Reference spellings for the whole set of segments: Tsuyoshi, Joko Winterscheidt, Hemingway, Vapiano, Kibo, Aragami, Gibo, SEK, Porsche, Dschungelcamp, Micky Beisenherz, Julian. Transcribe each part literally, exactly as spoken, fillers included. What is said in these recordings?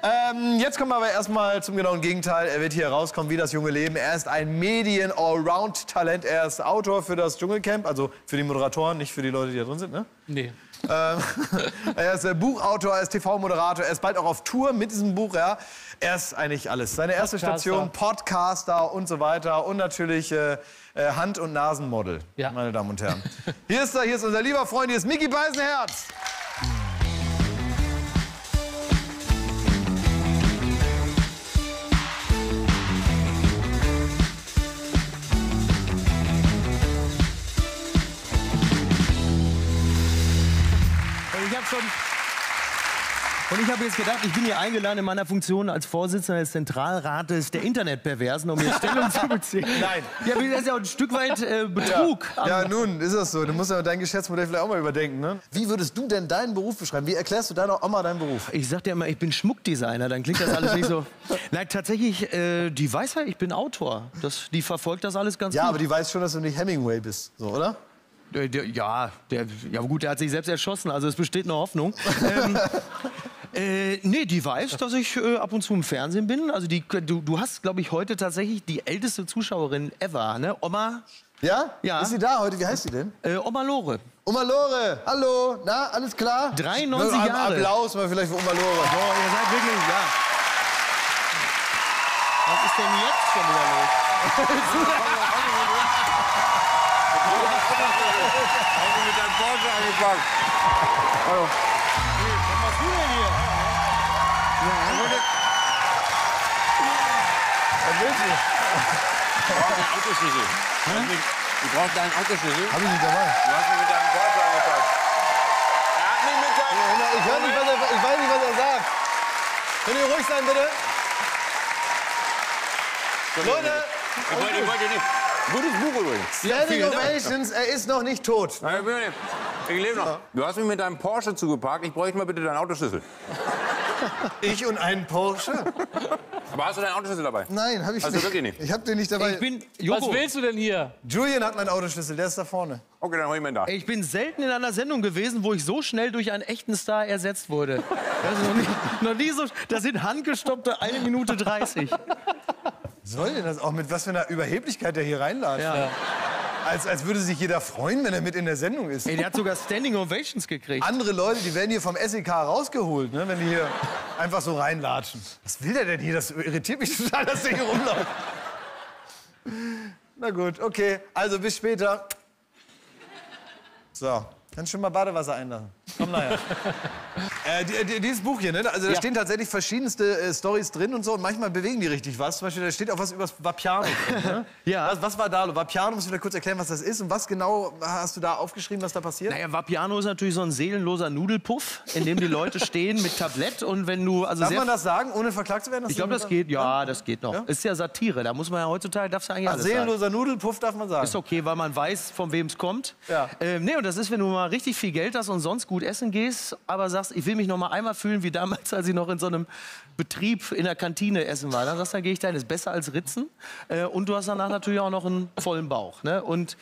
Ähm, jetzt kommen wir aber erstmal zum genauen Gegenteil. Er wird hier rauskommen wie das junge Leben. Er ist ein Medien-Allround-Talent. Er ist Autor für das Dschungelcamp, also für die Moderatoren, nicht für die Leute, die da drin sind, ne? Nee. Ähm, er ist äh, Buchautor, er ist T V-Moderator, er ist bald auch auf Tour mit diesem Buch, ja. Er ist eigentlich alles. Seine erste Podcaster. Station, Podcaster und so weiter und natürlich äh, Hand- und Nasenmodel, ja. Meine Damen und Herren. Hier ist er, hier ist unser lieber Freund, hier ist Micky Beisenherz. Und ich habe jetzt gedacht, ich bin hier eingeladen in meiner Funktion als Vorsitzender des Zentralrates der Internetperversen, um hier Stellung zu beziehen. Nein. Ja, das ist ja auch ein Stück weit äh, Betrug. Ja. Ja, nun, ist das so. Du musst ja dein Geschäftsmodell vielleicht auch mal überdenken, ne? Wie würdest du denn deinen Beruf beschreiben? Wie erklärst du deiner Oma deinen Beruf? Ich sag dir immer, ich bin Schmuckdesigner, dann klingt das alles nicht so. Nein, tatsächlich, äh, die weiß ja, ich bin Autor. Das, die verfolgt das alles ganz ja, gut. Ja, aber die weiß schon, dass du nicht Hemingway bist, so, oder? Der, der, ja, der, ja gut, der hat sich selbst erschossen, also es besteht eine Hoffnung. ähm, äh, nee, die weiß, dass ich äh, ab und zu im Fernsehen bin. Also die, du, du hast, glaube ich, heute tatsächlich die älteste Zuschauerin ever, ne? Oma... Ja? Ja? Ist sie da heute? Wie heißt sie denn? Äh, Oma Lore. Oma Lore, hallo, na, alles klar? dreiundneunzig Jahre. Ein Applaus mal vielleicht für Oma Lore. Boah, ihr seid wirklich, ja. Was ist denn jetzt schon wieder los? Mit deinem Porsche angefangen. Hallo. Was machst du denn hier? Was willst du? Ich brauche deinen Autoschlüssel. Hm? Ich brauche deinen Autoschlüssel. Hab ich nicht dabei. Du hast mich mit deinem Porsche angefangen. Er hat mich mit deinem Porsche ich, hör nicht, was er, ich weiß nicht, was er sagt. Könnt ihr ruhig sein, bitte? Leute! Ich wollte, ich wollte nicht. Gutes Buch übrigens. Standing Ovations, er ist noch nicht tot. Nein, ich lebe noch. Du hast mich mit deinem Porsche zugeparkt. Ich bräuchte mal bitte deinen Autoschlüssel. Ich und einen Porsche? Aber hast du deinen Autoschlüssel dabei? Nein, habe ich also nicht. Wirklich nicht. Ich habe den nicht dabei. Ich bin Joko. Was willst du denn hier? Julian hat meinen Autoschlüssel, der ist da vorne. Okay, dann hol ich mir da. Ich bin selten in einer Sendung gewesen, wo ich so schnell durch einen echten Star ersetzt wurde. Das ist noch nicht, noch nie so. Das sind handgestoppte eine Minute dreißig. Soll denn das auch? Mit was für einer Überheblichkeit der hier reinlatscht? Ja. Als, als würde sich jeder freuen, wenn er mit in der Sendung ist. Ey, der hat sogar Standing Ovations gekriegt. Andere Leute, die werden hier vom S E K rausgeholt, ne, wenn die hier einfach so reinlatschen. Was will der denn hier? Das irritiert mich total, dass der hier rumläuft. Na gut, okay. Also, bis später. So. Kannst schon mal Badewasser einlassen. Komm nachher. äh, die, die, dieses Buch hier, ne? Also da ja. stehen tatsächlich verschiedenste äh, Storys drin und so. Und manchmal bewegen die richtig was. Zum Beispiel, da steht auch was über das Vapiano. Ne? Ja. Was, was war da? Vapiano, musst du mir kurz erklären, was das ist. Und was genau hast du da aufgeschrieben, was da passiert? Naja, Vapiano ist natürlich so ein seelenloser Nudelpuff, in dem die Leute stehen mit Tablett. Und wenn du, also darf man das sagen, ohne verklagt zu werden? Ich glaube, das geht. Ja, das geht noch. Ja? Ist ja Satire. Da muss man ja heutzutage, darfst du eigentlich Ach, alles seelenloser sagen. Nudelpuff darf man sagen. Ist okay, weil man weiß, von wem es kommt. Ja. Ähm, nee, und das ist, wenn du mal richtig viel Geld hast und sonst gut essen gehst, aber sagst, ich will mich noch mal einmal fühlen wie damals, als ich noch in so einem Betrieb in der Kantine essen war. Dann sagst du, dann gehe ich dahin, ist besser als Ritzen. Und du hast danach natürlich auch noch einen vollen Bauch. Ne? Und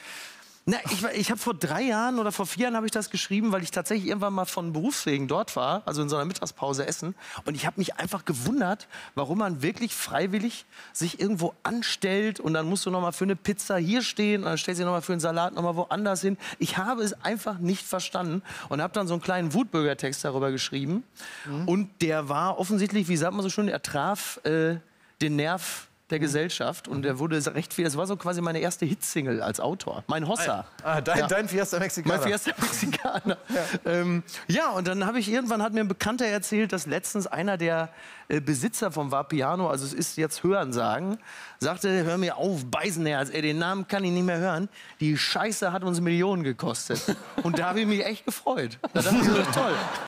na, ich, ich habe vor drei Jahren oder vor vier Jahren habe ich das geschrieben, weil ich tatsächlich irgendwann mal von Berufswegen dort war, also in so einer Mittagspause essen. Und ich habe mich einfach gewundert, warum man wirklich freiwillig sich irgendwo anstellt und dann musst du noch mal für eine Pizza hier stehen und dann stellst du noch mal für einen Salat noch mal woanders hin. Ich habe es einfach nicht verstanden und habe dann so einen kleinen Wutbürgertext darüber geschrieben. Mhm. Und der war offensichtlich, wie sagt man so schön, er traf äh, den Nerv der Gesellschaft und der wurde recht viel. Das war so quasi meine erste Hitsingle als Autor. Mein Hossa. Ah, dein, ja. dein Fiesta Mexicana. Mein Fiesta Mexicana. Ja. Ähm, ja, und dann habe ich irgendwann, hat mir ein Bekannter erzählt, dass letztens einer der äh, Besitzer vom Vapiano, also es ist jetzt Hörensagen, sagte, hör mir auf, Beisenherz, ey, den Namen kann ich nicht mehr hören. Die Scheiße hat uns Millionen gekostet. Und da habe ich mich echt gefreut. Da dachte ich, das ist toll.